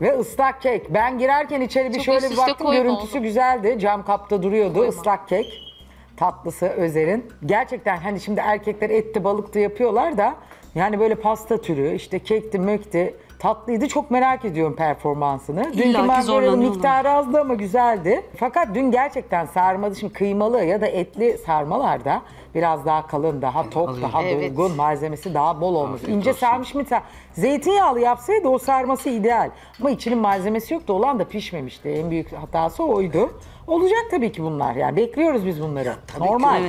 Ve ıslak kek. Ben girerken içeri bir şöyle bir baktım, görüntüsü güzeldi. Cam kapta duruyordu. Koyma. Islak kek. Tatlısı Özer'in. Gerçekten hani şimdi erkekler etti balıktı yapıyorlar da yani böyle pasta türü işte kekti mökti tatlıydı. Çok merak ediyorum performansını. Dünkü zorlanıyor. Miktarı azdı ama güzeldi. Fakat dün gerçekten sarmadı. Şimdi kıymalı ya da etli sarmalarda biraz daha kalın, daha tok, daha dolgun, malzemesi daha bol olmuş. İnce sarmış mı? Zeytinyağlı yapsaydı o sarması ideal. Ama içinin malzemesi yoktu. Olan da pişmemişti. En büyük hatası oydu. Olacak tabii ki bunlar. Yani bekliyoruz biz bunları. Normal.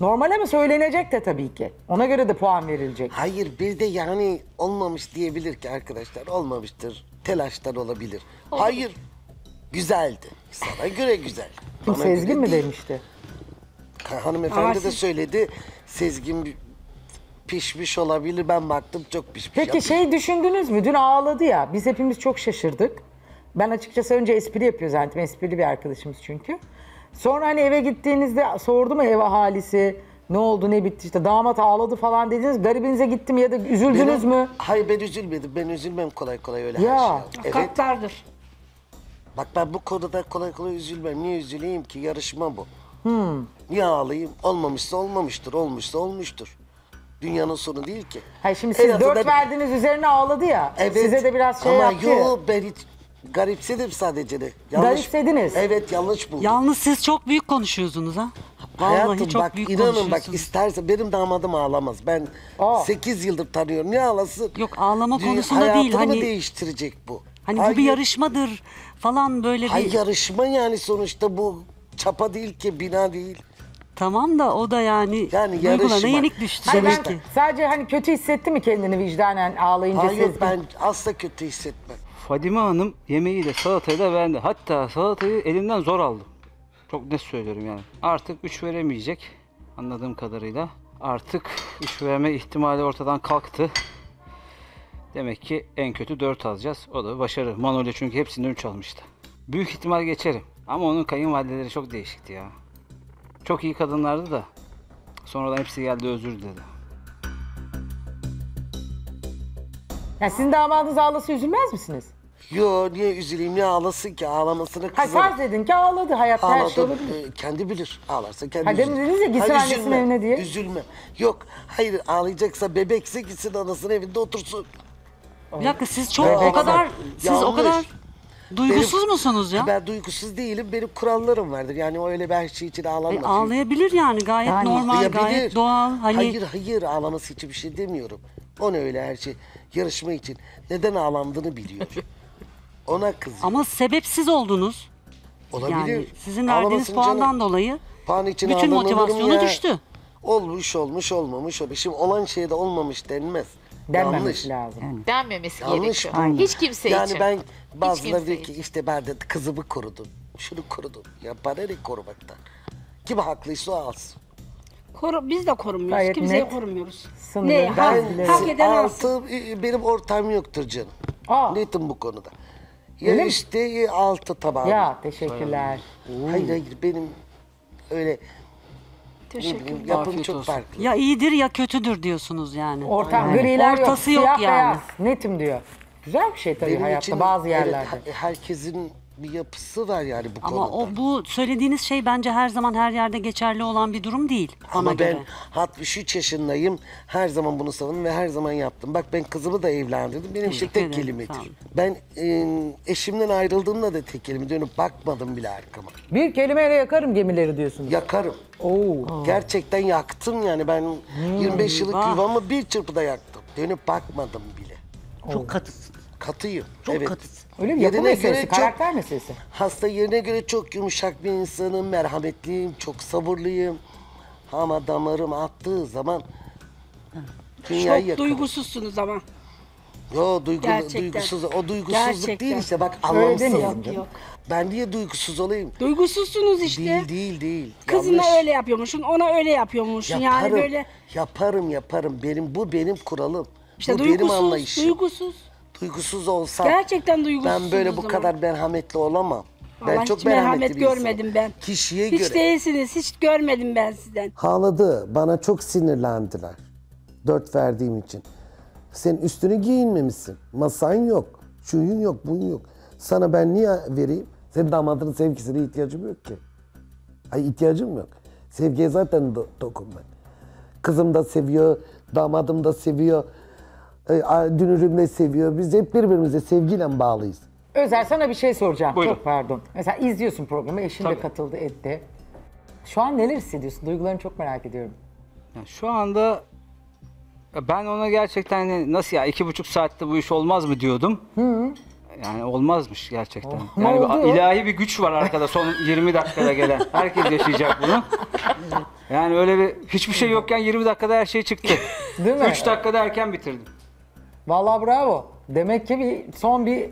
Normal ama söylenecek de tabii ki. Ona göre de puan verilecek. Hayır, bir de yani olmamış diyebilir ki arkadaşlar. Olmamıştır. Telaştan olabilir. Hayır. Güzeldi. Sana göre güzel. Bana Sezgin göre mi değil demişti? Hanımefendi de söyledi. Sezgin pişmiş olabilir. Ben baktım çok pişmiş. Peki yapmış. Şey düşündünüz mü? Dün ağladı ya. Biz hepimiz çok şaşırdık. Ben açıkçası önce espri yapıyor zaten. Esprili bir arkadaşımız çünkü. Sonra hani eve gittiğinizde sordu mu ev ahalisi, ne oldu ne bitti işte damat ağladı falan dediniz, garibinize gitti mi ya da üzüldünüz mü? Hayır, ben üzülmedim, ben üzülmem kolay kolay öyle ya, her şey. Ya katlardır. Bak ben bu konuda kolay kolay üzülmem, niye üzüleyim ki, yarışma bu. Niye ağlayayım, olmamışsa olmamıştır, olmuşsa olmuştur. Dünyanın sonu değil ki. Hayır şimdi siz 4 verdiniz üzerine ağladı ya, size de biraz şey yaptı. Yok ben hiç... Garipsedim sadece de. Yanlış. Garipsediniz. Evet, yanlış buldum. Yalnız siz çok büyük konuşuyorsunuz ha. Vallahi hayatım, çok bak, büyük konuşuyorsunuz. Bak isterse benim damadım ağlamaz. Ben 8 yıldır tanıyorum. Ne ağlasın? Yok ağlama konusunda değil. Hayatımı değiştirecek bu. Hani bu bir yarışmadır falan böyle bir. Yarışma yani sonuçta bu. Çapa değil ki, bina değil. Tamam da o da yani duygulana yenik düştü. Hayır, ben sadece hani kötü hissetti mi kendini vicdanen ağlayınca? Hayır, ben asla kötü hissetmem. Fadime Hanım yemeği de salatayı da verdi. Hatta salatayı elinden zor aldım. Çok net söylüyorum yani. Artık 3 veremeyecek anladığım kadarıyla. Artık 3 verme ihtimali ortadan kalktı. Demek ki en kötü 4 alacağız. O da başarı. Manolya çünkü hepsinde 3 almıştı. Büyük ihtimal geçerim. Ama onun kayınvalideleri çok değişikti ya. Çok iyi kadınlardı da. Sonradan hepsi geldi özür dedi. Ya sizin damadınız ağlasa üzülmez misiniz? Yo, niye üzüleyim, ne ağlasın ki, ağlamasına kızarım. Ha, sen dedin ki ağladı, hayat her şey olabilir. Kendi bilir, ağlarsa kendi üzülür. Demin dediniz ya gitsin annesinin evine diye. Üzülme, yok hayır, ağlayacaksa bebekse gitsin anasının evinde otursun. Bir dakika, siz çok o kadar duygusuz musunuz ya? Ben duygusuz değilim, benim kurallarım vardır yani öyle bir her şey için ağlamaz. Ağlayabilir yani gayet normal, gayet doğal. Hani... Hayır ağlaması için bir şey demiyorum. Ona öyle her şey, yarışma için neden ağlandığını biliyor. Ona kızıyor. Ama sebepsiz oldunuz. Olabilir. Yani sizin verdiğiniz puandan dolayı bütün motivasyonu düştü. Olmamış. Şimdi olan şeye de olmamış denmez. Denmemesi lazım. Yani. Denmemesi gerekiyor. Aynen. Hiç kimse yani için. Yani ben bazıları diyor ki işte ben de kızımı korudum, şunu korudum. Ya bana ne korumaktan? Kim haklıysa o alsın. Biz de korumuyoruz. Gayet kimseyi korumuyoruz. Ne? Hak eden alsın. Benim ortam yoktur canım. Netim bu konuda. Ya işte 6 tabağı. Ya teşekkürler. Hayır benim öyle yapım çok farklı. Ya iyidir ya kötüdür diyorsunuz yani. Ortam griler yok, siyah beyaz. Netim diyor. Güzel bir şey tabii benim hayatta için, bazı yerlerde. Evet, herkesin bir yapısı var yani bu konuda. Ama bu söylediğiniz şey bence her zaman her yerde geçerli olan bir durum değil. Ama ben 63 yaşındayım. Her zaman bunu savundum ve her zaman yaptım. Bak ben kızımı da evlendirdim. Benim için tek kelimedir. Ben eşimden ayrıldığımda da tek kelime dönüp bakmadım bile arkama. Bir kelimeyle yakarım gemileri diyorsunuz. Yakarım. Oo. Gerçekten yaktım yani ben 25 yıllık yuvamı bir çırpıda yaktım. Dönüp bakmadım bile. Çok katısın. Katıyım. Çok katısın. Öyle mi? Yapı meselesi, karakter meselesi. Hasta yerine göre çok yumuşak bir insanım, merhametliyim, çok sabırlıyım. Ama damarım attığı zaman dünyayı yakarım. Çok duygusuzsunuz ama. Yo, duygusuz. O duygusuzluk değil işte, bak anlamsızlık. Ben niye duygusuz olayım? Duygusuzsunuz işte. Değil. Kızına öyle yapıyormuşsun, ona öyle yapıyormuşsun. Yaparım, yani böyle... yaparım. Benim kuralım. İşte bu duygusuz, benim anlayışım. Duygusuz olsam gerçekten ben böyle bu kadar merhametli olamam. Vallahi ben çok merhametli görmedim ben. Kişiye hiç göre. Hiç değilsiniz, hiç görmedim ben sizden. Ağladı, bana çok sinirlendiler. 4 verdiğim için. Sen üstünü giyinmemişsin, masan yok, şuyun yok, buyun yok. Sana ben niye vereyim? Senin damadının sevgisine ihtiyacım yok ki. Ay ihtiyacım yok. Sevgiye zaten tokum ben. Kızım da seviyor, damadım da seviyor, dünürüm de seviyor. Biz hep birbirimize sevgiyle bağlıyız. Özer, sana bir şey soracağım. Buyurun. Çok pardon. Mesela izliyorsun programı, eşin de katıldı, etti. Şu an neler hissediyorsun? Duygularını çok merak ediyorum. Yani şu anda ben ona gerçekten nasıl ya 2,5 saatte bu iş olmaz mı diyordum. Hı. Yani olmazmış gerçekten. Oh, yani bir ilahi bir güç var arkada son 20 dakikada gelen. Herkes yaşayacak bunu. Yani öyle bir hiçbir şey yokken 20 dakikada her şey çıktı. Değil mi? 3 dakikada erken bitirdim. Vallahi bravo. Demek ki bir son bir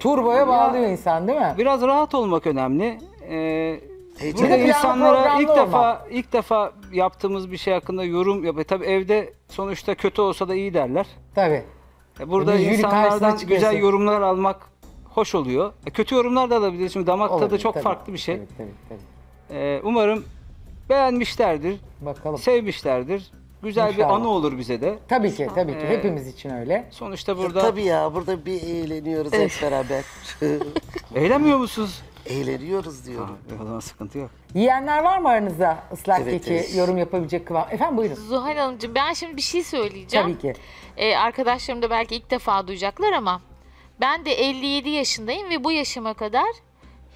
turboya bağlıyor insan, değil mi? Biraz rahat olmak önemli. Burada insanlara ilk defa yaptığımız bir şey hakkında yorum yapıyor. Tabii evde sonuçta kötü olsa da iyi derler. Tabii. Burada insanlardan güzel yorumlar almak hoş oluyor. Kötü yorumlar da alabiliriz. Şimdi damak tadı çok farklı bir şey. Tabii. Umarım beğenmişlerdir, bakalım, sevmişlerdir. Güzel İnşallah. Bir anı olur bize de. Tabii ki, tabii ki. Hepimiz için öyle. Sonuçta burada... Tabii ya, burada bir eğleniyoruz hep beraber. Eğlenmiyor musunuz? Eğleniyoruz diyorum. O zaman sıkıntı yok. Yiyenler var mı aranızda ıslak keki yorum yapabilecek kıvam? Efendim buyurun. Zuhal Hanımcığım, ben şimdi bir şey söyleyeceğim. Tabii ki. Arkadaşlarım da belki ilk defa duyacaklar ama ben de 57 yaşındayım ve bu yaşıma kadar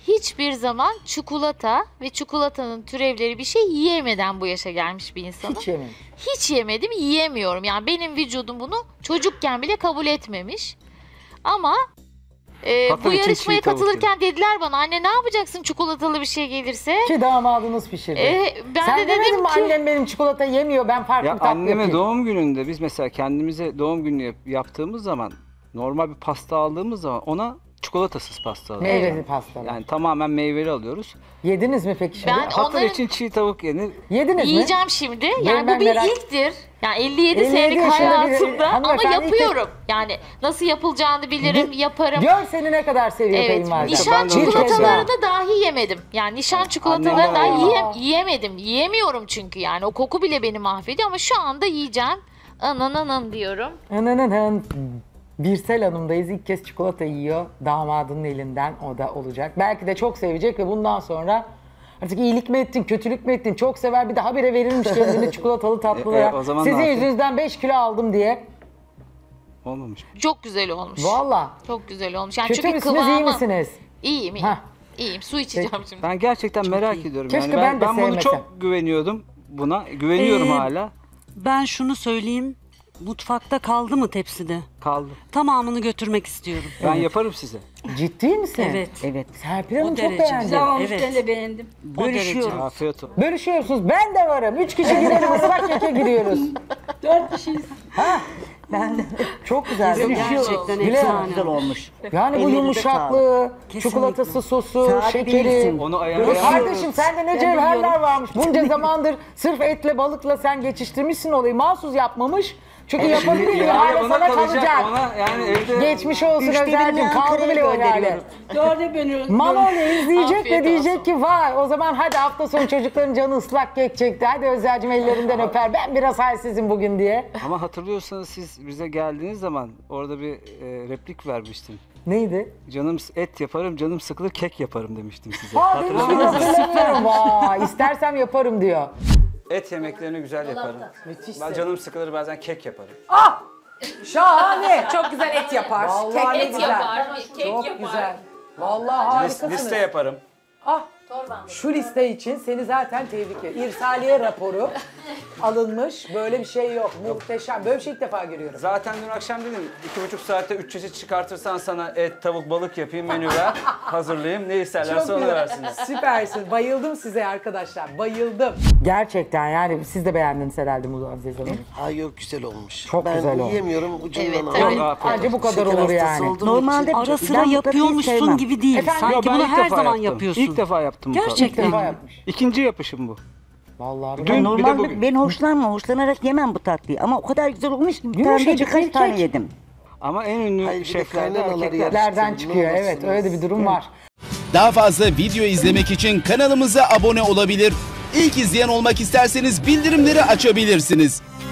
hiçbir zaman çikolata ve çikolatanın türevleri bir şey yiyemeden bu yaşa gelmiş bir insanım. Hiç yemedim. Hiç yemedim, yiyemiyorum. Yani benim vücudum bunu çocukken bile kabul etmemiş. Ama bu yarışmaya katılırken dediler bana, anne ne yapacaksın çikolatalı bir şey gelirse? Ki damadınız pişirdi. Sen de dedim ki annem benim çikolata yemiyor, ben farklı ya, tatlı anneme yapayım. Doğum gününde biz mesela kendimize doğum günü yaptığımız zaman normal bir pasta aldığımız zaman ona çikolatasız pasta alıyoruz. Meyveli pasta. Yani tamamen meyveli alıyoruz. Yediniz mi peki şimdi? Ben hatır için çiğ tavuk yenir. Yediniz mi? Yiyeceğim şimdi. Yani bu bir ilktir. Yani 57 senelik hayatımda ama yapıyorum. Yani nasıl yapılacağını bilirim, yaparım. Gör seni ne kadar seviyor kayınvalide. Evet, nişan çikolataları da dahi yemedim. Yani nişan çikolataları dahi yiyemedim. Yiyemiyorum çünkü yani. O koku bile beni mahvediyor ama şu anda yiyeceğim. Anananın diyorum. Anananın. Birsel Hanım'dayız. İlk kez çikolata yiyor damadının elinden, o da olacak. Belki de çok sevecek ve bundan sonra artık iyilik mi ettin, kötülük mü ettin, çok sever, bir de habire verilmiş kendini çikolatalı tatlılara. Sizin yüzünüzden 5 kilo aldım diye. Olmamış. Çok güzel olmuş. Valla. Çok güzel olmuş. Yani kötü müsünüz, kıvamı... iyi misiniz? İyiyim, iyiyim. İyiyim, su içeceğim şimdi. Ben gerçekten çok merak ediyorum. Yani ben bunu çok güveniyordum buna, güveniyorum hala. Ben şunu söyleyeyim. Mutfakta kaldı mı tepside? Kaldı. Tamamını götürmek istiyorum. Ben yaparım size. Ciddi misin? Evet. Evet. Serpil Hanım çok beğendi. Güzel olmuş, ben de beğendim. Bölüşüyoruz. Afiyet olsun. Bölüşüyorsunuz. Ben de varım. 3 kişi girelim, ıslak keke giriyoruz. 4 kişiyiz. Ha? Ben de. Çok güzel. Gerçekten güzel olmuş. Yani bu yumuşaklığı, çikolatası, sosu, şekeri. Onu kardeşim, sende ne cevherler varmış. Bunca zamandır sırf etle, balıkla sen geçiştirmişsin olayı. Mahsus yapmamış. Çünkü yapabilir mi? Hala sana kalacak. Yani evde... Geçmiş olsun Özer'cim. Kaldı bile o yani. Manolya izleyecek ve diyecek ki vay, o zaman hadi hafta sonu çocukların canı ıslak kek çekti. Hadi Özer'cim ellerinden öper. Ben biraz halsizim bugün diye. Ama hatırlıyorsanız siz bize geldiğiniz zaman orada bir replik vermiştim. Neydi? Canım et yaparım, canım sıkılır kek yaparım demiştim size. Hatırlamıyorum. Vay, istersem yaparım diyor. Et yemeklerini güzel yaparım. Müthiş. Ben canım sıkılır bazen kek yaparım. Ah! Şahane! Çok güzel et yapar. Vallahi kek et yapar. Kek çok yapar. Güzel. Vallahi harikasınız. Liste yaparım. Ah! Şu liste için seni zaten tebrik ediyorum. İrsaliye raporu alınmış. Böyle bir şey yok. Muhteşem. Böyle bir şey ilk defa görüyorum. Zaten dün akşam dedim 2,5 saatte 3 çeşit çıkartırsan sana et, tavuk, balık yapayım, menüler hazırlayayım. Ne isterlerse onu versiniz. Süpersin. Bayıldım size arkadaşlar. Bayıldım. Gerçekten yani siz de beğendiniz herhalde Muzaffer Aziz Hanım. Hayır, güzel olmuş. Çok güzel olmuş. Ben yiyemiyorum ucundan ama. Sadece bu kadar olur yani. Normalde ara sıra yapıyormuşsun gibi değil. Sanki bunu her zaman yapıyorsun. İlk defa yaptım. Gerçekten yapmış. İkinci yapışım bu. Vallahi dün, normalde ben hoşlanarak yemem bu tatlıyı ama o kadar güzel olmuş ki birkaç tane yedim. Ama en ünlü şeflerden çıkıyor. Evet, öyle de bir durum var. Daha fazla video izlemek için kanalımıza abone olabilir. İlk izleyen olmak isterseniz bildirimleri açabilirsiniz.